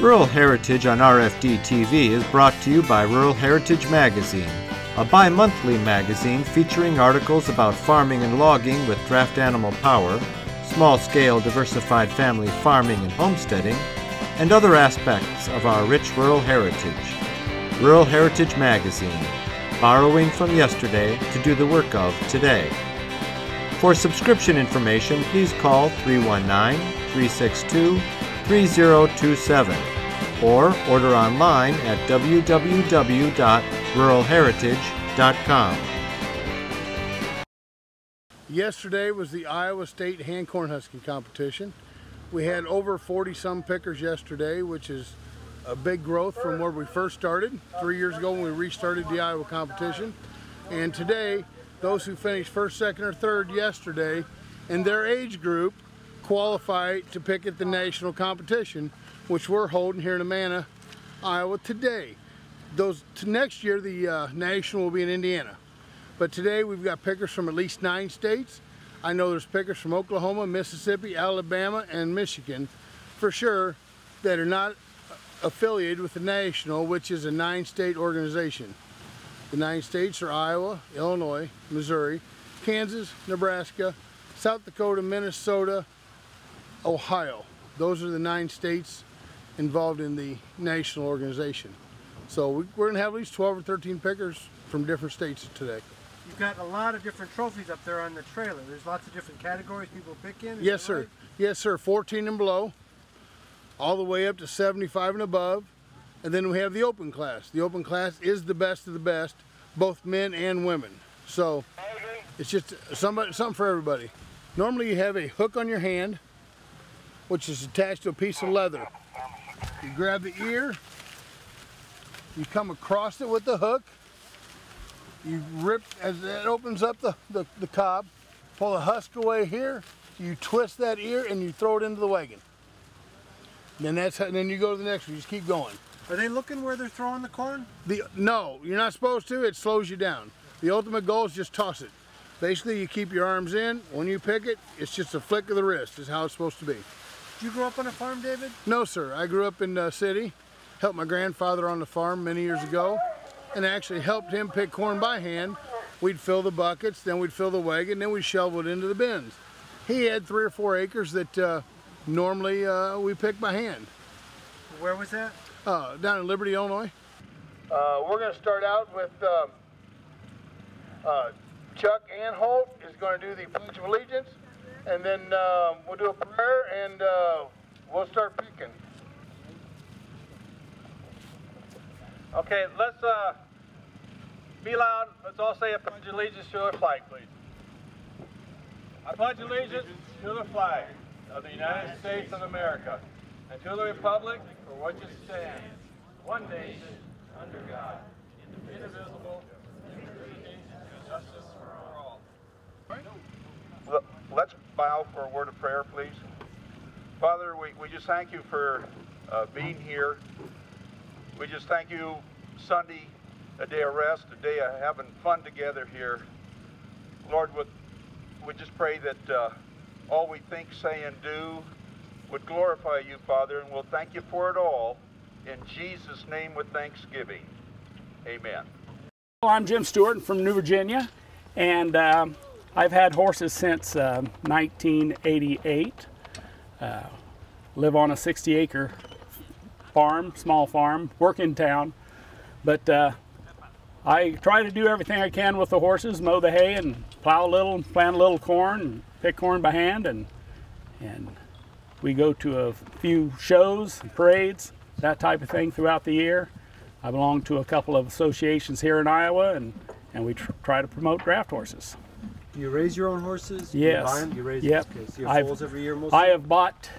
Rural Heritage on RFD-TV is brought to you by Rural Heritage Magazine, a bi-monthly magazine featuring articles about farming and logging with draft animal power, small-scale diversified family farming and homesteading, and other aspects of our rich rural heritage. Rural Heritage Magazine, borrowing from yesterday to do the work of today. For subscription information, please call 319-362-3027 or order online at www.ruralheritage.com. Yesterday was the Iowa State Hand Corn Husking Competition. We had over 40-some pickers yesterday, which is a big growth from where we first started 3 years ago when we restarted the Iowa competition. And today, those who finished first, second, or third yesterday in their age group qualify to pick at the national competition, which we're holding here in Amana, Iowa today. Next year, the national will be in Indiana. But today, we've got pickers from at least 9 states. I know there's pickers from Oklahoma, Mississippi, Alabama, and Michigan, for sure, that are not affiliated with the national, which is a 9-state organization. The 9 states are Iowa, Illinois, Missouri, Kansas, Nebraska, South Dakota, Minnesota, Ohio. Those are the 9 states involved in the national organization. So we're gonna have at least 12 or 13 pickers from different states today. You've got a lot of different trophies up there on the trailer. There's lots of different categories people pick in. Yes, sir. Right? Yes, sir. 14 and below, all the way up to 75 and above. And then we have the open class. The open class is the best of the best, both men and women. So it's just something for everybody. Normally you have a hook on your hand, which is attached to a piece of leather. You grab the ear, you come across it with the hook, you rip, as that opens up the cob, pull the husk away here, you twist that ear and you throw it into the wagon. And then that's how, and then you go to the next one, you just keep going. Are they looking where they're throwing the corn? No, you're not supposed to, it slows you down. The ultimate goal is just toss it. Basically, you keep your arms in, when you pick it, it's just a flick of the wrist, is how it's supposed to be. Did you grow up on a farm, David? No, sir, I grew up in the city, helped my grandfather on the farm many years ago, and actually helped him pick corn by hand. We'd fill the buckets, then we'd fill the wagon, then we'd shovel it into the bins. He had 3 or 4 acres that normally we pick by hand. Where was that? Down in Liberty, Illinois. We're going to start out with Chuck Anholt is going to do the Pledge of Allegiance, and then we'll do a prayer, and we'll start picking. Okay, let's be loud. Let's all say a Pledge of Allegiance to the flag, please. I pledge allegiance to the flag of the United States of America, and to the republic for which it stands, one nation, under God, indivisible, with liberty and justice for all. Let's bow for a word of prayer, please. Father, we just thank you for being here. We just thank you, Sunday, a day of rest, a day of having fun together here. Lord, we just pray that all we think, say, and do would glorify you, Father, and we'll thank you for it all. In Jesus' name with thanksgiving. Amen. Well, I'm Jim Stuart from New Virginia, and I've had horses since 1988. Live on a 60-acre farm, small farm, work in town. But I try to do everything I can with the horses, mow the hay and plow a little, plant a little corn, and pick corn by hand, and we go to a few shows, parades, that type of thing throughout the year. I belong to a couple of associations here in Iowa, and we try to promote draft horses. Do you raise your own horses? Yes. You buy them? You raise them? Yep. Okay. So you have foals every year mostly? I have bought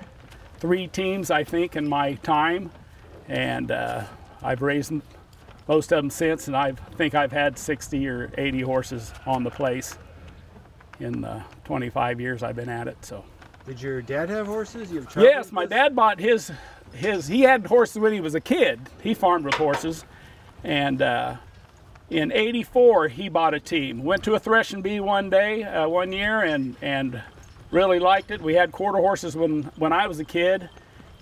3 teams, I think, in my time, and I've raised most of them since, and I think I've had 60 or 80 horses on the place in the 25 years I've been at it. So. Did your dad have horses? You have trouble? Yes, my dad bought his. He had horses when he was a kid. He farmed with horses, and in '84 he bought a team. Went to a threshing bee one year, and really liked it. We had quarter horses when I was a kid,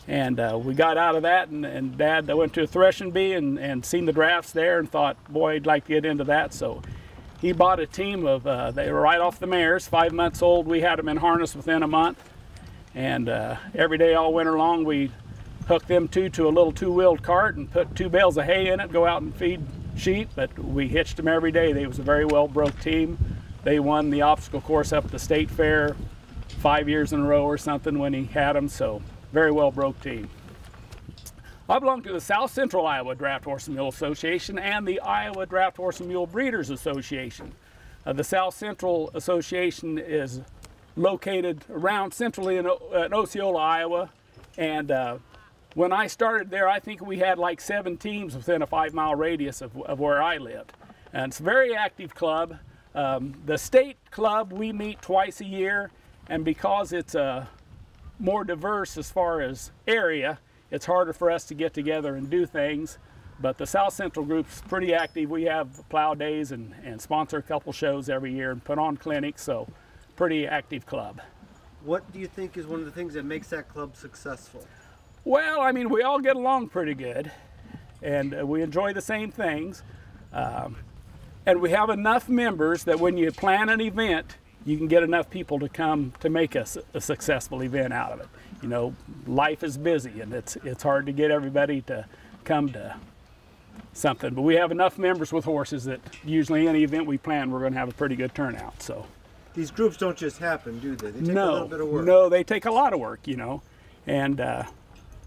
And we got out of that, and Dad, I went to a threshing bee and seen the drafts there and thought, boy, I'd like to get into that. So he bought a team of, they were right off the mares, 5 months old. We had them in harness within a month. And every day all winter long, we hooked them two to a little two-wheeled cart and put 2 bales of hay in it, go out and feed sheep. But we hitched them every day. They was a very well-broke team. They won the obstacle course up at the State Fair 5 years in a row or something when he had them. So. Very well broke team. I belong to the South Central Iowa Draft Horse and Mule Association and the Iowa Draft Horse and Mule Breeders Association. The South Central Association is located around centrally in Osceola, Iowa. And when I started there, I think we had like 7 teams within a 5-mile radius of where I lived. And it's a very active club. The state club, we meet twice a year, and because it's a more diverse as far as area, it's harder for us to get together and do things. But the South Central group's pretty active. We have plow days and sponsor a couple shows every year and put on clinics, so pretty active club. What do you think is one of the things that makes that club successful? Well, I mean, we all get along pretty good, and we enjoy the same things. And we have enough members that when you plan an event, you can get enough people to come to make a successful event out of it. You know, life is busy, and it's hard to get everybody to come to something. But we have enough members with horses that usually any event we plan, we're going to have a pretty good turnout. So these groups don't just happen, do they? They take a little bit of work. No, they take a lot of work, you know. And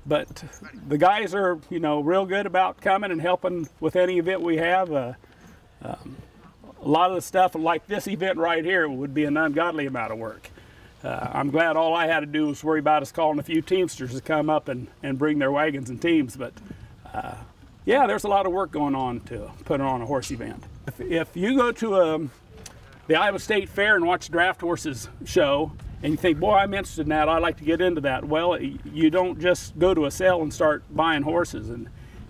but the guys are, you know, real good about coming and helping with any event we have. A lot of the stuff like this event right here would be an ungodly amount of work. I'm glad all I had to do was worry about us calling a few teamsters to come up and bring their wagons and teams. But yeah, there's a lot of work going on to put on a horse event. If you go to the Iowa State Fair and watch the draft horses show and you think, boy, I'm interested in that, I'd like to get into that. Well, you don't just go to a sale and start buying horses,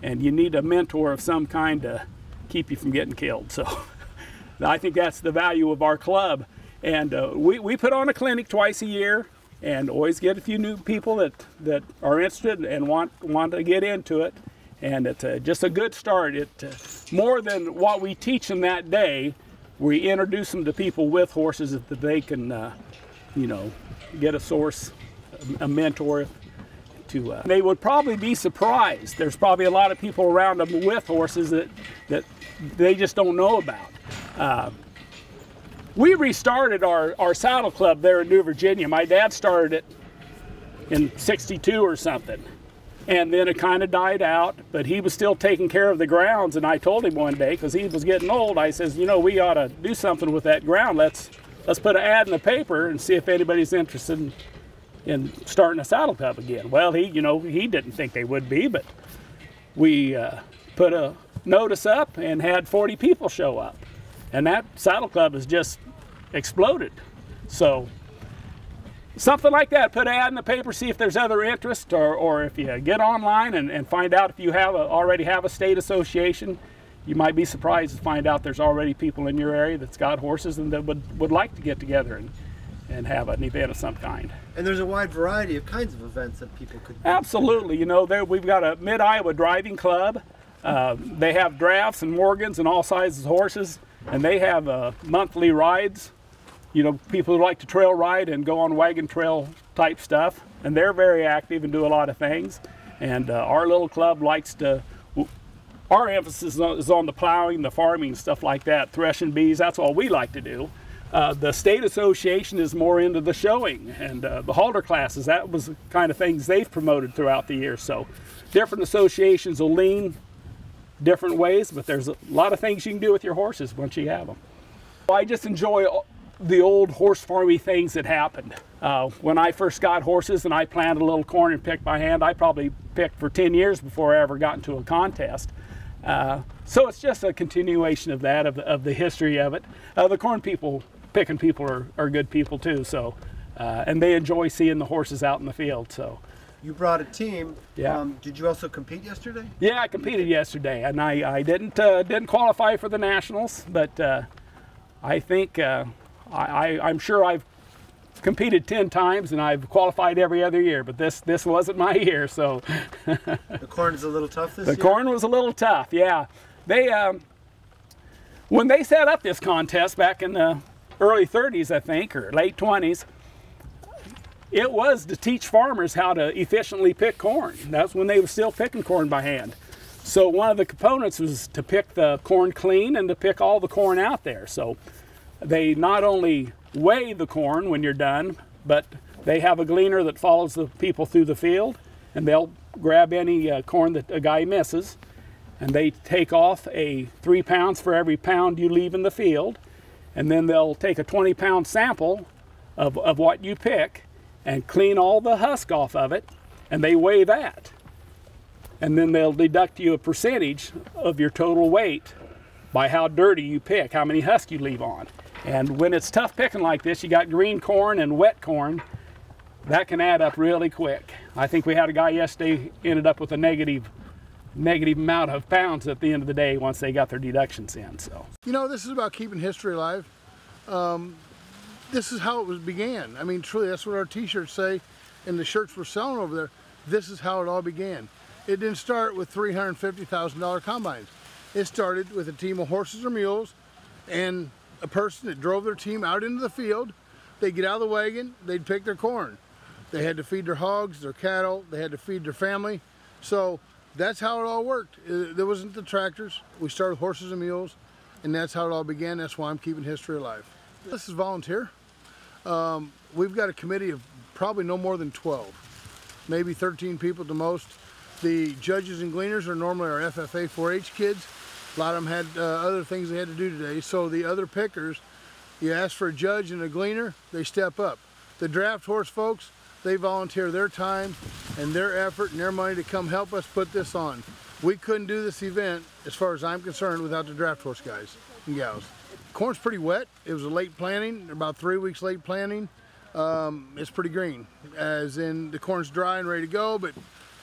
and you need a mentor of some kind to keep you from getting killed. So. I think that's the value of our club. And we put on a clinic twice a year and always get a few new people that are interested and want to get into it. And it's just a good start. More than what we teach them that day, we introduce them to people with horses that they can, you know, get a source, a mentor to. They would probably be surprised. There's probably a lot of people around them with horses that they just don't know about. We restarted our saddle club there in New Virginia. My dad started it in '62 or something, and then it kind of died out, but he was still taking care of the grounds. And I told him one day, because he was getting old, I says, you know, we ought to do something with that ground. Let's put an ad in the paper and see if anybody's interested in starting a saddle club again. Well, he didn't think they would be, but we put a notice up and had 40 people show up. And that saddle club has just exploded. So something like that, put an ad in the paper, see if there's other interest, or if you get online and find out if you already have a state association, you might be surprised to find out there's already people in your area that's got horses and that would like to get together and have an event of some kind. And there's a wide variety of kinds of events that people could do. Absolutely, you know, we've got a Mid-Iowa Driving Club. They have drafts and morgans and all sizes of horses. And they have monthly rides, you know, people who like to trail ride and go on wagon trail type stuff. And they're very active and do a lot of things. And our little club likes to, our emphasis is on the plowing, the farming, stuff like that, threshing bees, that's all we like to do. The state association is more into the showing and the halter classes. That was the kind of things they've promoted throughout the year. So different associations will lean different ways, but there's a lot of things you can do with your horses once you have them. I just enjoy the old horse farming things that happened. When I first got horses and I planted a little corn and picked by hand, I probably picked for 10 years before I ever got into a contest. So it's just a continuation of that, of the history of it. The corn people, picking people are good people too, so, and they enjoy seeing the horses out in the field. So. You brought a team. Yeah. Did you also compete yesterday? Yeah, I competed yesterday, and I didn't qualify for the nationals, but I think I'm sure I've competed 10 times and I've qualified every other year, but this wasn't my year, so. The corn's a little tough this year? The corn was a little tough, yeah. They, when they set up this contest back in the early 30s, I think, or late 20s, it was to teach farmers how to efficiently pick corn. That's when they were still picking corn by hand. So one of the components was to pick the corn clean and to pick all the corn out there. So they not only weigh the corn when you're done, but they have a gleaner that follows the people through the field, and they'll grab any corn that a guy misses, and they take off a 3 pounds for every pound you leave in the field, and then they'll take a 20-pound sample of what you pick and clean all the husk off of it, and they weigh that. And then they'll deduct you a percentage of your total weight by how dirty you pick, how many husks you leave on. And when it's tough picking like this, you got green corn and wet corn, that can add up really quick. I think we had a guy yesterday ended up with a negative amount of pounds at the end of the day once they got their deductions in. So, you know, this is about keeping history alive. This is how it began. I mean, truly, that's what our t-shirts say and the shirts we're selling over there. This is how it all began. It didn't start with $350,000 combines. It started with a team of horses or mules and a person that drove their team out into the field. They'd get out of the wagon, they'd pick their corn. They had to feed their hogs, their cattle, they had to feed their family. So that's how it all worked. There wasn't the tractors. We started with horses and mules, and that's how it all began. That's why I'm keeping history alive. This is volunteer. We've got a committee of probably no more than 12, maybe 13 people at the most. The judges and gleaners are normally our FFA 4-H kids. A lot of them had other things they had to do today. So the other pickers, you ask for a judge and a gleaner, they step up. The draft horse folks, they volunteer their time and their effort and their money to come help us put this on. We couldn't do this event, as far as I'm concerned, without the draft horse guys and gals. Corn's pretty wet. It was a late planting, about 3 weeks late planting. It's pretty green, as in the corn's dry and ready to go, but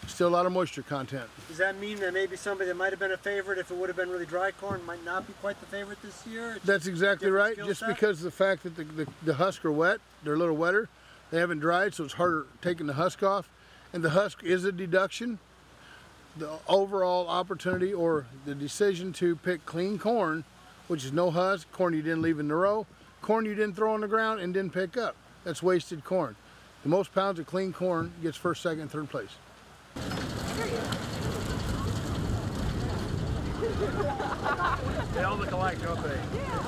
still a lot of moisture content. Does that mean that maybe somebody that might have been a favorite if it would have been really dry corn might not be quite the favorite this year? It's That's exactly right. Just set. Because of the fact that the husks are wet, they're a little wetter, they haven't dried, so it's harder taking the husk off. And the husk is a deduction. The overall opportunity or the decision to pick clean corn, which is no husk, corn you didn't leave in the row, corn you didn't throw on the ground and didn't pick up. That's wasted corn. The most pounds of clean corn gets first, second, and third place. They all look alike, don't they? Yeah.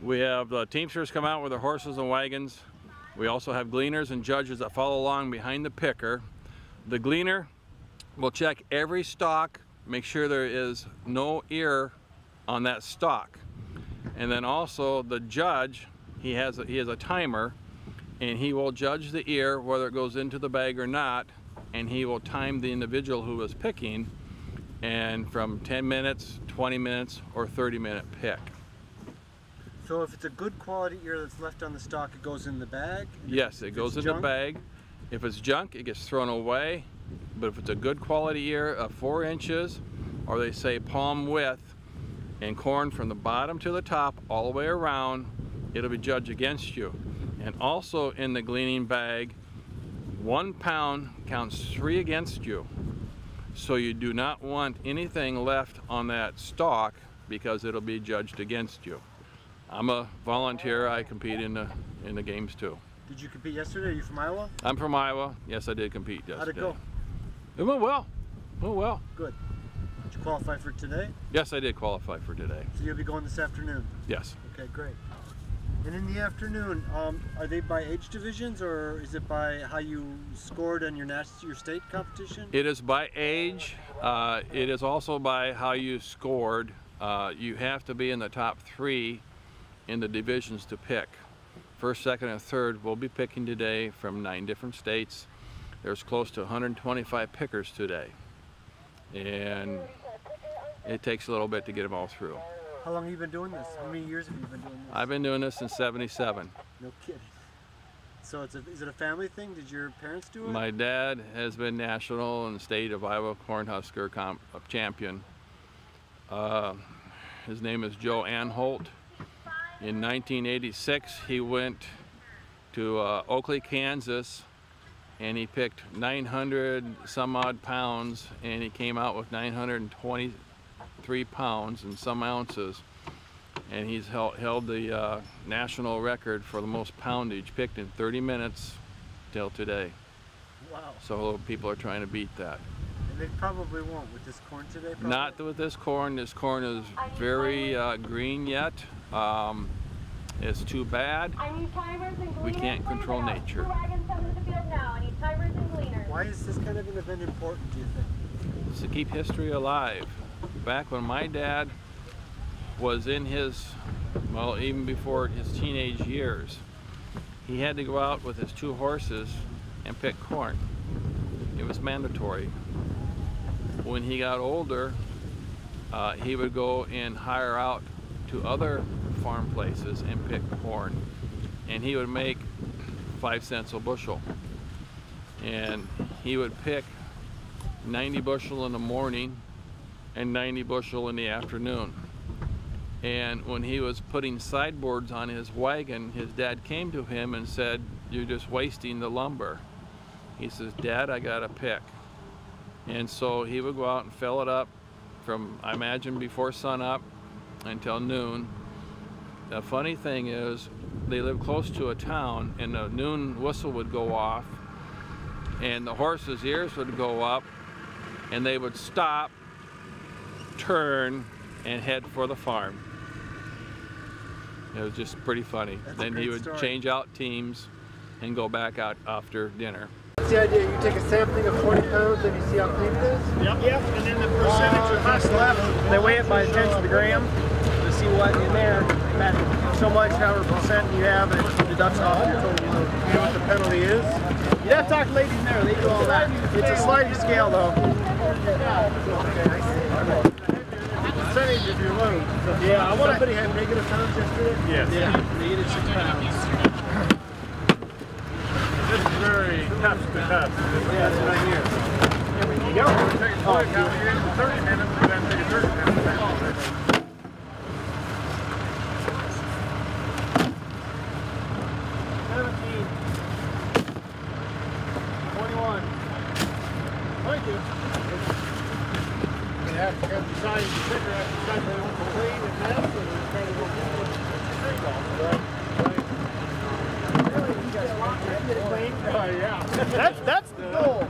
We have the teamsters come out with their horses and wagons. We also have gleaners and judges that follow along behind the picker. The gleaner will check every stalk, make sure there is no ear on that stalk. And then also the judge, he has a timer, and he will judge the ear, whether it goes into the bag or not, and he will time the individual who is picking and from 10 minutes, 20 minutes, or 30-minute pick. So if it's a good quality ear that's left on the stock, it goes in the bag? Yes, it goes in the bag. If it's junk, it gets thrown away. But if it's a good quality ear of 4 inches, or they say palm width, and corn from the bottom to the top all the way around, it'll be judged against you. And also in the gleaning bag, 1 pound counts 3 against you. So you do not want anything left on that stalk because it'll be judged against you. I'm a volunteer. I compete in the games too. Did you compete yesterday? Are you from Iowa? I'm from Iowa. Yes, I did compete yesterday. How'd it go? It went well. It went well. Good. Did you qualify for today? Yes, I did qualify for today. So you'll be going this afternoon? Yes. Okay, great. And in the afternoon, are they by age divisions, or is it by how you scored on your state competition? It is by age. It is also by how you scored. You have to be in the top 3 in the divisions to pick. First, second, and third will be picking today from 9 different states. There's close to 125 pickers today, and it takes a little bit to get them all through. How long have you been doing this? How many years have you been doing this? I've been doing this since '77. No kidding. So is it a family thing? Did your parents do it? My dad has been national and state of Iowa Cornhusker champion. His name is Joe Anholt. In 1986, he went to Oakley, Kansas, and he picked 900 some odd pounds, and he came out with 923 pounds and some ounces, and he's held the national record for the most poundage picked in 30 minutes till today. Wow. So people are trying to beat that. And they probably won't with this corn today? Probably? Not with this corn. This corn is very green yet. It's too bad. We can't control nature. Why is this kind of an event important, do you think? It's to keep history alive. Back when my dad was in his, well, even before his teenage years, he had to go out with his 2 horses and pick corn. It was mandatory. When he got older, he would go and hire out to other farm places and pick corn, and he would make 5 cents a bushel, and he would pick 90 bushel in the morning and 90 bushel in the afternoon. And when he was putting sideboards on his wagon, his dad came to him and said, "You're just wasting the lumber." He says, "Dad, I gotta pick." And so he would go out and fill it up from, I imagine, before sunup until noon. The funny thing is, they lived close to a town, and the noon whistle would go off, and the horses' ears would go up, and they would stop, turn, and head for the farm. It was just pretty funny. Then he would change out teams and go back out after dinner. What's the idea? You take a sampling of 40 pounds and you see how clean it is? Yep. Yep. And then the percentage of husk left, they weigh it by 1/10 of a gram to see what in there. So much, however percent you have, and it deducts off your total load. You know what the penalty is? You have to talk to ladies in there, they do all that. It's a sliding scale though. Percentage of your load. Yeah, I want somebody had regular pounds yesterday? Yes. Yeah, they needed 6 pounds. This is very tough to tough. Yeah, that's right here. Here we go. Take a look out here in 30 minutes, and then take a 30 minutes. That's the goal.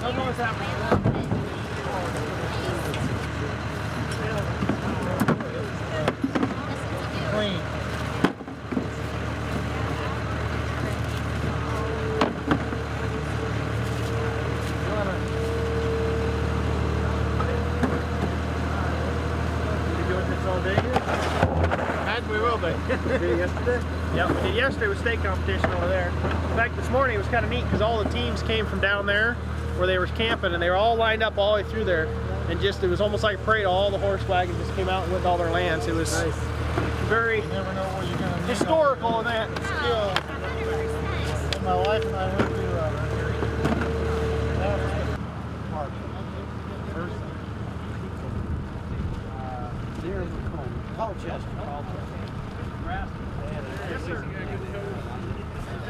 Don't know what's happening. Clean. Yesterday? Yeah, we did yesterday with state competition over there. In fact, this morning it was kind of neat because all the teams came from down there where they were camping, and they were all lined up all the way through there. And and just it was almost like a parade. All the horse wagons just came out and went to all their lands. It was nice. Very historical in that skill. And my wife and I went to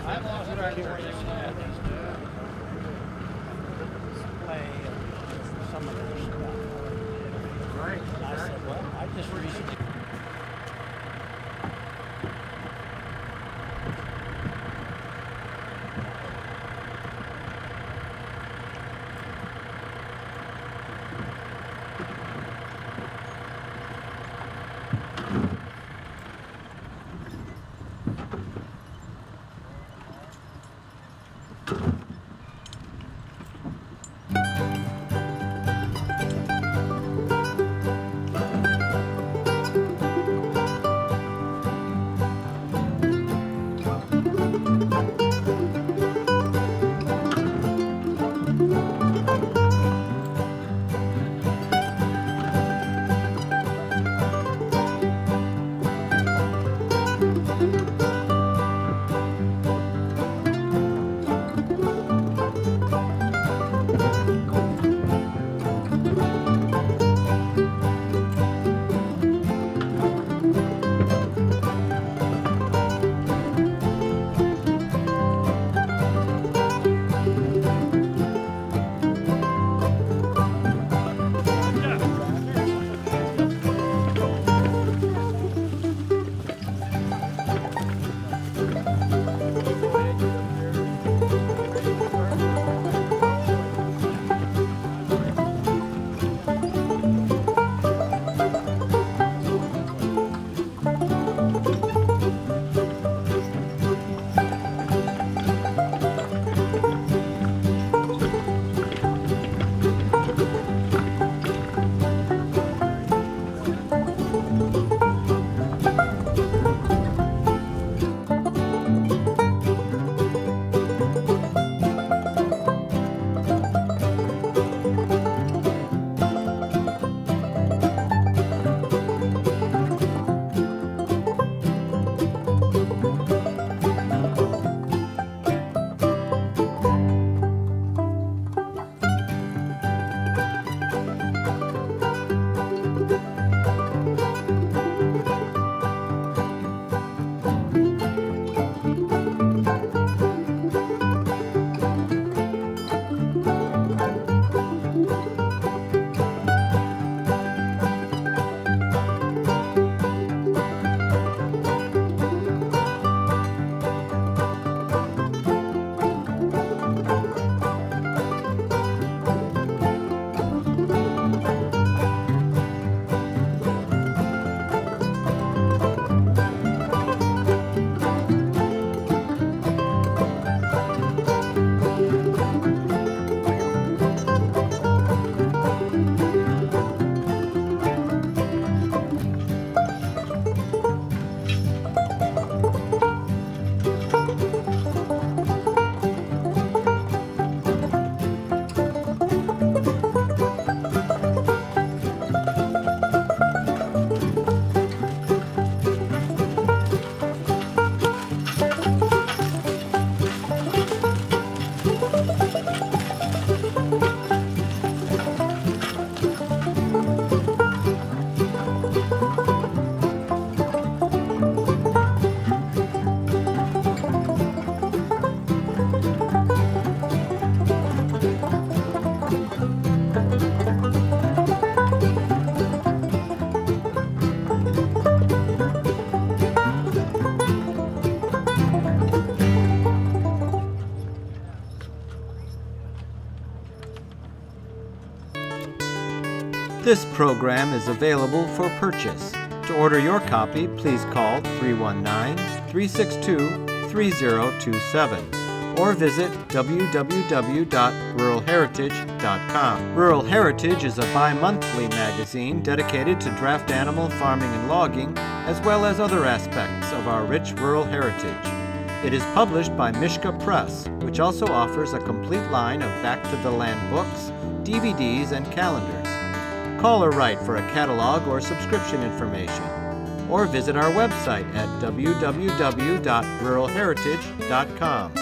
I've lost track of display and some of their stuff. Right. And I said, well, I just recently. This program is available for purchase. To order your copy, please call 319-362-3027 or visit www.ruralheritage.com. Rural Heritage is a bi-monthly magazine dedicated to draft animal farming and logging, as well as other aspects of our rich rural heritage. It is published by Mishka Press, which also offers a complete line of back-to-the-land books, DVDs, and calendars. Call or write for a catalog or subscription information, or visit our website at www.ruralheritage.com.